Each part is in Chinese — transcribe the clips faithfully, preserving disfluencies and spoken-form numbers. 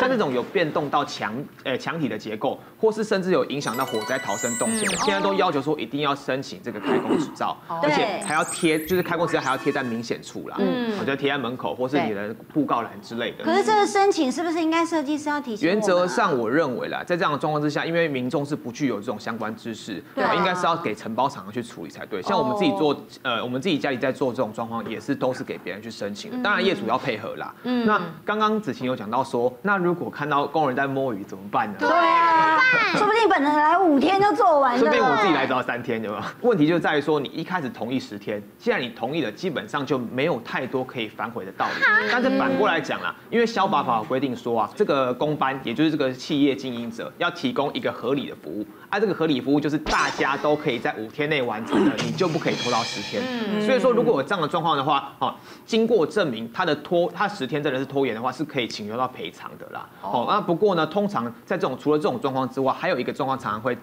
像这种有变动到墙呃墙体的结构，或是甚至有影响到火灾逃生动线的，现在都要求说一定要申请这个开工执照，而且还要贴，就是开工执照还要贴在明显处啦，嗯，就贴在门口或是你的布告栏之类的。可是这个申请是不是应该设计师要提醒？原则上我认为啦，在这样的状况之下，因为民众是不具有这种相关知识，应该是要给承包厂去处理才对。像我们自己做呃，我们自己家里在做这种状况，也是都是给别人去申请的，当然业主要配合啦。嗯，那刚刚子晴有讲到说，那如果看到工人在摸鱼怎么办呢？对啊，说不定本来来五天就做完了，说不定我自己来只要三天，有没有？问题就在于说，你一开始同意十天，既然你同意了，基本上就没有太多可以反悔的道理。但是反过来讲啦，因为消保法有规定说啊，这个工班也就是这个企业经营者要提供一个合理的服务，啊，这个合理服务就是大家都可以在五天内完成的，你就不可以拖到十天。所以说，如果有这样的状况的话，哦，经过证明他的拖他十天真的是拖延的话，是可以请求到赔偿的啦。哦，那不过呢，通常在这种除了这种状况之外，还有一个状况常常会。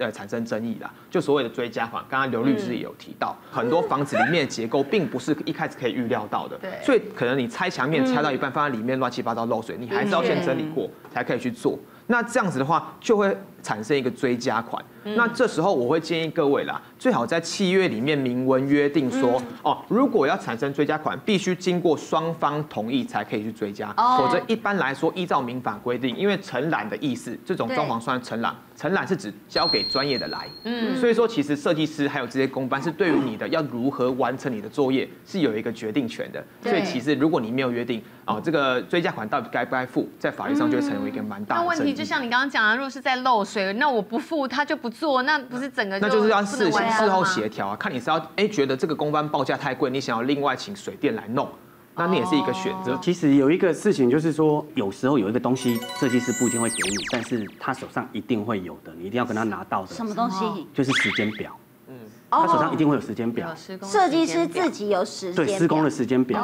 呃，产生争议啦，就所谓的追加款，刚刚刘律师也有提到，很多房子里面的结构并不是一开始可以预料到的，所以可能你拆墙面拆到一半，放在里面乱七八糟漏水，你还是要先整理过才可以去做。那这样子的话，就会产生一个追加款。那这时候我会建议各位啦，最好在契约里面明文约定说，哦，如果要产生追加款，必须经过双方同意才可以去追加，否则一般来说，依照民法规定，因为承揽的意思，这种装潢算承揽。承揽是指交给专业的来，嗯，所以说其实设计师还有这些工班是对于你的要如何完成你的作业是有一个决定权的，所以其实如果你没有约定啊，这个追加款到底该不该付，在法律上就会成为一个蛮大的争议。那问题就像你刚刚讲的，如果是在漏水，那我不付他就不做，那不是整个就那就是要事事后协调啊，看你是要哎觉得这个工班报价太贵，你想要另外请水电来弄。那你也是一个选择。其实有一个事情就是说，有时候有一个东西设计师不一定会给你，但是他手上一定会有的，你一定要跟他拿到的。什么东西？就是时间表。嗯，他手上一定会有时间表。设计师自己有时间。对，施工的时间表。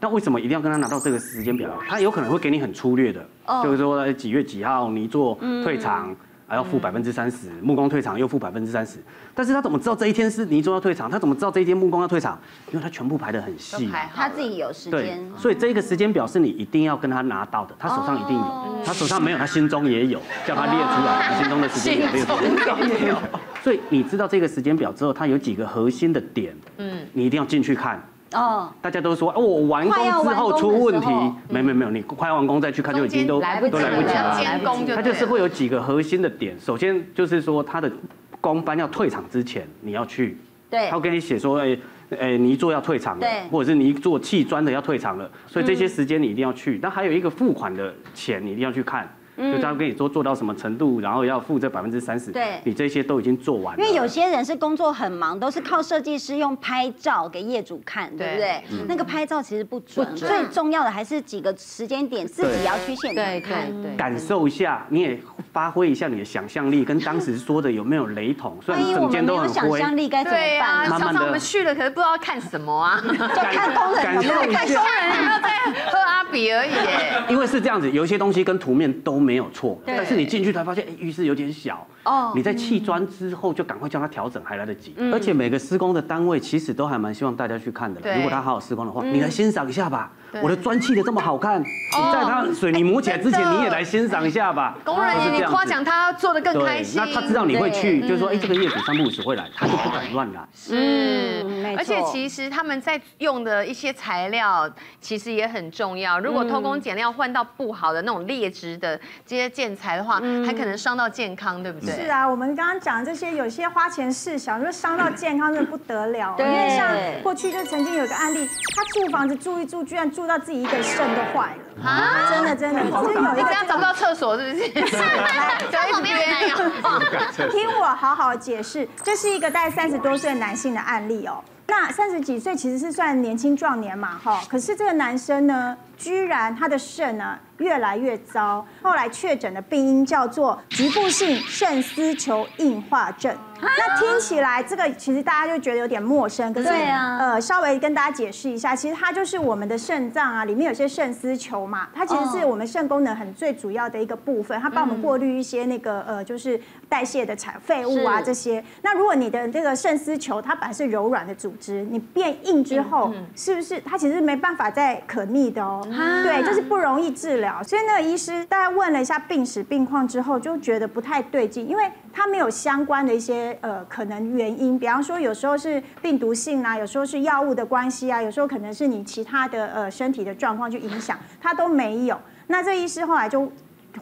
那为什么一定要跟他拿到这个时间表？他有可能会给你很粗略的，就是说几月几号泥作退场，还要付百分之三十，木工退场又付百分之三十。但是他怎么知道这一天是泥作要退场？他怎么知道这一天木工要退场？因为他全部排得很细，他自己有时间。所以这个时间表是你一定要跟他拿到的，他手上一定有，他手上没有，他心中也有，叫他列出来，他心中的时间表列出来。所以你知道这个时间表之后，他有几个核心的点，嗯，你一定要进去看。哦，大家都说哦，我完工之后出问题，没没没有，你快完工再去看就已经都来不及了。它就是会有几个核心的点，首先就是说它的工班要退场之前，你要去，对，他会跟你写说，哎哎，泥作要退场了，或者是泥作砌砖的要退场了，所以这些时间你一定要去。那还有一个付款的钱，你一定要去看。就他跟你说做到什么程度，然后要付这百分之三十，对，你这些都已经做完了。因为有些人是工作很忙，都是靠设计师用拍照给业主看，对不对？嗯、那个拍照其实不准，不准最重要的还是几个时间点自己要去现场看，对对对对感受一下，你也发挥一下你的想象力，跟当时说的有没有雷同？所以整间都很灰。想象力该怎么办？常常、啊、我们去了，可是不知道看什么啊，就看工人，看工人有没有在喝阿比而已。因为是这样子，有一些东西跟图面都没有。没有错，但是你进去才发现，哎，浴室有点小。哦，你在砌砖之后就赶快叫它调整，还来得及。而且每个施工的单位其实都还蛮希望大家去看的。如果他好好施工的话，你来欣赏一下吧。我的砖砌的这么好看，你在他水泥抹起来之前，你也来欣赏一下吧。工人也夸奖他做得更开心。那他知道你会去，就是说，哎，这个业主三不五时会来，他就不敢乱来。是，而且其实他们在用的一些材料其实也很重要。如果偷工减料换到不好的那种劣质的。这些建材的话，还可能伤到健康，对不对？是啊，我们刚刚讲这些，有些花钱事小，如果伤到健康，真的不得了。因为像过去就曾经有个案例，他住房子住一住，居然住到自己一个肾都坏了啊！真的真的，真有一个这样找不到厕所，是不是？在旁边那样。听我好好解释，这是一个大概三十多岁男性的案例哦。那三十几岁其实是算年轻壮年嘛，哈。可是这个男生呢，居然他的肾呢越来越糟，后来确诊的病因叫做局部性肾丝球硬化症。那听起来这个其实大家就觉得有点陌生，可是呃稍微跟大家解释一下，其实它就是我们的肾脏啊，里面有些肾丝球嘛，它其实是我们肾功能很最主要的一个部分，它帮我们过滤一些那个呃就是代谢的产废物啊这些。那如果你的这个肾丝球它本来是柔软的组织，你变硬之后，是不是它其实没办法再可逆的哦？啊、对，就是不容易治疗。所以那个医师大概问了一下病史病况之后，就觉得不太对劲，因为他没有相关的一些呃可能原因，比方说有时候是病毒性啊，有时候是药物的关系啊，有时候可能是你其他的呃身体的状况去影响，他都没有。那这医师后来就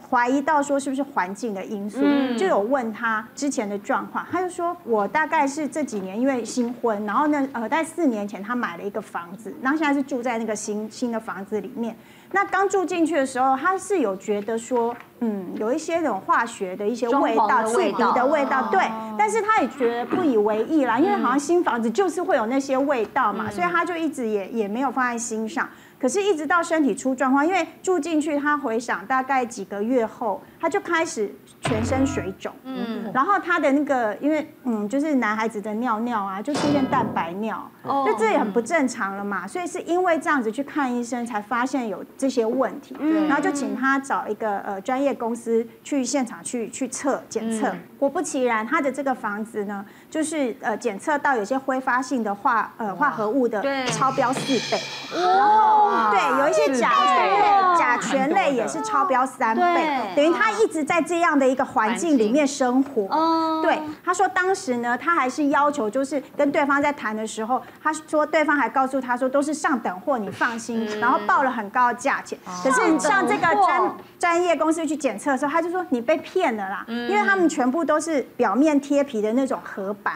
怀疑到说是不是环境的因素，嗯、就有问他之前的状况，他就说我大概是这几年因为新婚，然后呢呃在四年前他买了一个房子，然后现在是住在那个新新的房子里面。那刚住进去的时候，他是有觉得说，嗯，有一些那种化学的一些味道、刺鼻的味道，对。但是他也觉得不以为意啦，因为好像新房子就是会有那些味道嘛，所以他就一直也也没有放在心上。可是，一直到身体出状况，因为住进去，他回想大概几个月后，他就开始全身水肿，嗯，然后他的那个，因为嗯，就是男孩子的尿尿啊，就出现蛋白尿，就这也很不正常了嘛，所以是因为这样子去看医生，才发现有这些问题，然后就请他找一个呃专业公司去现场去去测检测，果不其然，他的这个房子呢，就是呃检测到有些挥发性的化呃化合物的超标四倍，然后。对，有一些甲醛类、甲醛类也是超标三倍，等于他一直在这样的一个环境里面生活。对，他说当时呢，他还是要求就是跟对方在谈的时候，他说对方还告诉他说都是上等货，你放心，然后报了很高的价钱。可是像这个专专业公司去检测的时候，他就说你被骗了啦，因为他们全部都是表面贴皮的那种合板，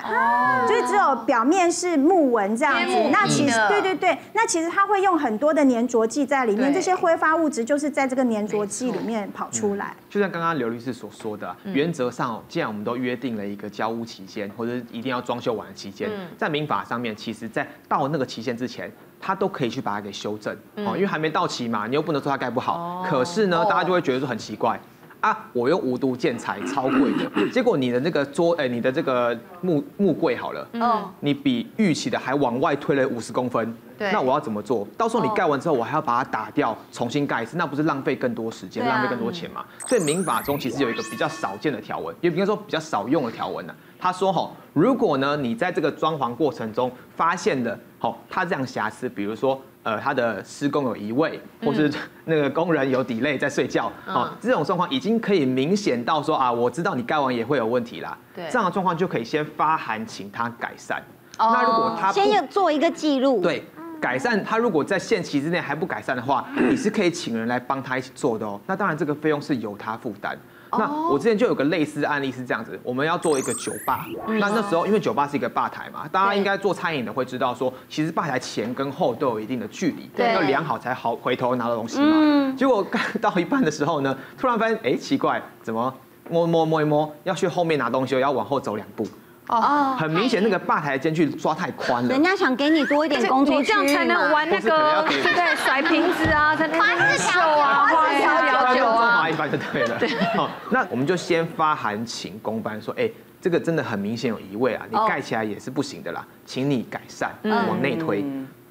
就是只有表面是木纹这样子。那其实对对对，那其实他会用很多的粘着剂在里面，这些挥发物质就是在这个粘着剂里面跑出来。嗯、就像刚刚刘律师所说的，原则上，既然我们都约定了一个交屋期限，或者一定要装修完的期间，嗯、在民法上面，其实在到那个期限之前，他都可以去把它给修正哦，因为还没到期嘛，你又不能说它盖不好。哦、可是呢，大家就会觉得说很奇怪。啊！我用无毒建材超贵的，结果你的那个桌，哎、欸，你的这个木木柜好了，嗯，你比预期的还往外推了五十公分，对，那我要怎么做？到时候你盖完之后，我还要把它打掉，重新盖一次，那不是浪费更多时间，啊、浪费更多钱嘛？所以民法中其实有一个比较少见的条文，也应该说比较少用的条文呢、啊。他说吼，如果呢你在这个装潢过程中发现了吼它这样瑕疵，比如说。呃，他的施工有移位，或是那个工人有 delay 在睡觉，哦，这种状况已经可以明显到说啊，我知道你盖完也会有问题啦。对，这样的状况就可以先发函请他改善。哦，那如果他先要做一个记录，对。改善他如果在限期之内还不改善的话，你是可以请人来帮他一起做的哦。那当然这个费用是由他负担。那我之前就有个类似案例是这样子，我们要做一个酒吧，那那时候因为酒吧是一个吧台嘛，大家应该做餐饮的会知道说，其实吧台前跟后都有一定的距离，要量好才好回头拿到东西嘛。结果到一半的时候呢，突然发现哎奇怪，怎么摸摸摸一摸，要去后面拿东西，要往后走两步。哦，很明显那个吧台间距抓太宽了，人家想给你多一点工作区域，才能玩那个对甩瓶子啊，才能秀啊，花枝摇酒啊，花一般就对了。对，好，那我们就先发函请工班说，哎，这个真的很明显有移位啊，你盖起来也是不行的啦，请你改善，往内推。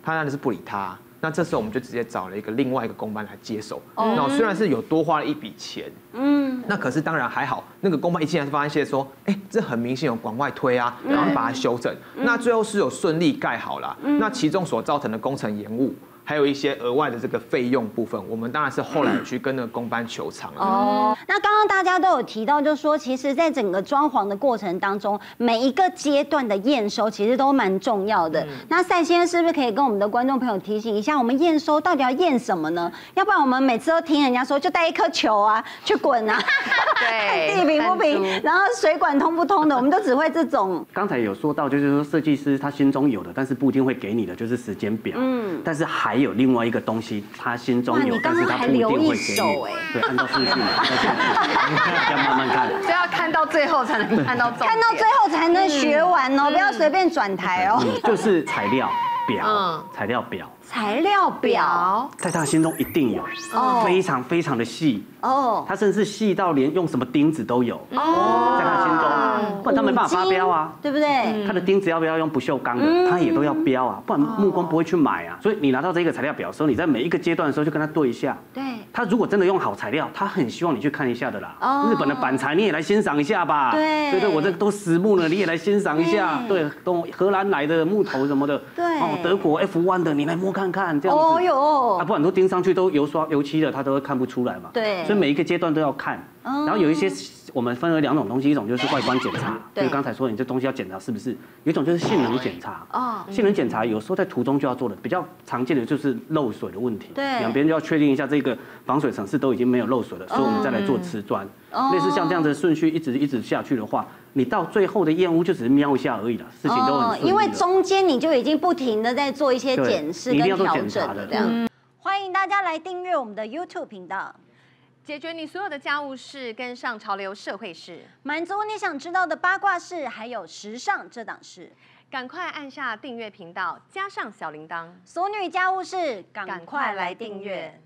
他当然是不理他。那这时候我们就直接找了一个另外一个工班来接手。那虽然是有多花了一笔钱，嗯，那可是当然还好，那个工班一进来就发现说，哎，这很明显有往外推啊，然后把它修正。那最后是有顺利盖好了。那其中所造成的工程延误，还有一些额外的这个费用部分，我们当然是后来去跟那个工班求偿了。哦，那刚刚大家都有提到，就是说，其实，在整个装潢的过程当中，每一个阶段的验收其实都蛮重要的。嗯、那赛先生是不是可以跟我们的观众朋友提醒一下，我们验收到底要验什么呢？要不然我们每次都听人家说，就带一颗球啊，去滚啊，对，地平不平，然后水管通不通的，我们都只会这种。刚才有说到，就是说设计师他心中有的，但是不一定会给你的，就是时间表。嗯，但是还。还有另外一个东西，他心中有，但是他不一定会给你。对，按照顺序，要慢慢看，就要看到最后才能看到，看到最后才能学完哦，不要随便转台哦。就是材料表，材料表，材料表，在他心中一定有，非常非常的细哦，他甚至细到连用什么钉子都有哦，在他心中。或者他没办法发飙啊，对不对？他的钉子要不要用不锈钢的，他也都要标啊，不然木工不会去买啊。所以你拿到这个材料表的时候，你在每一个阶段的时候就跟他对一下。对。他如果真的用好材料，他很希望你去看一下的啦。日本的板材你也来欣赏一下吧。对。对对，我这都实木了，你也来欣赏一下。对，都荷兰来的木头什么的。对。哦，德国 F 一 的你来摸看看，这样子。哦哟。啊，不然都钉上去都油刷油漆的，他都会看不出来嘛。对。所以每一个阶段都要看。 然后有一些我们分为两种东西，一种就是外观检查，就刚才说你这东西要检查是不是；有一种就是性能检查。哦，性能检查有时候在途中就要做的，比较常见的就是漏水的问题。对，两边就要确定一下这个防水层是都已经没有漏水了，所以我们再来做瓷砖。类似像这样的顺序一直一直下去的话，你到最后的验屋就只是瞄一下而已了，事情都很顺利。因为中间你就已经不停的在做一些检视跟调整的这样。欢迎大家来订阅我们的 YouTube 频道。 解决你所有的家务事，跟上潮流社会事，满足你想知道的八卦事，还有时尚这档事。赶快按下订阅频道，加上小铃铛。俗女家务事，赶快来订阅。